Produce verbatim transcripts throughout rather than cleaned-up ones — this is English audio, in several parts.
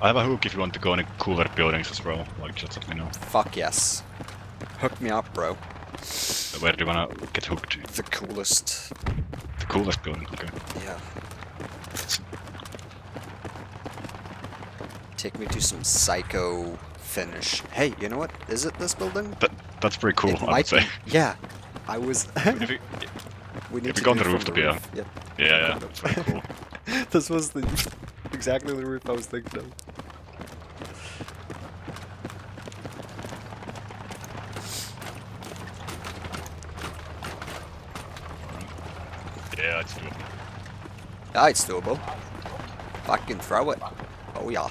I have a hook if you want to go in cooler buildings as well, like just let me know. Fuck yes. Hook me up, bro. Where do you wanna get hooked? The coolest. The coolest building, okay. Yeah. Take me to some psycho finish. Hey, you know what? Is it this building? That, that's pretty cool, it I would say. Be. Yeah. I was... if you, we need if to go on the roof to be a... Yeah, yeah, yeah that's pretty cool. This was the exactly the roof I was thinking of. Yeah, it's doable. Yeah, it's doable. Fucking throw it. Oh yeah.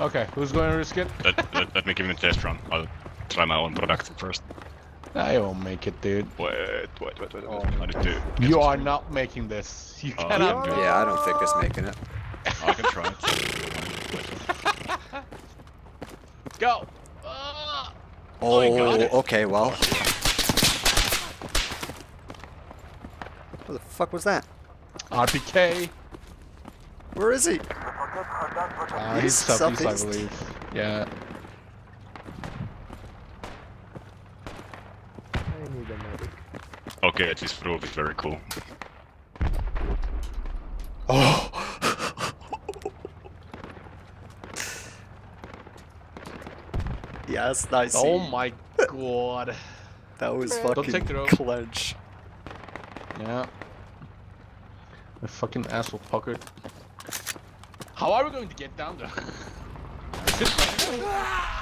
Okay, who's going to risk it? let, let, let me give him a test run. I'll try my own product first. I won't make it, dude. Wait, wait, wait, wait. Oh, I need to you are through. Not making this. You uh, cannot. Yeah, do it. I don't think it's making it. I can try it. Go. Uh, oh, oh okay. Well. What the fuck was that? R P K. Where is he? Uh, he's southeast, southeast, I believe. Yeah. Okay, it is through, it's very cool. Oh! Yes, nice. Oh my god. That was fucking clutch. Yeah. The fucking asshole fucker. How are we going to get down there?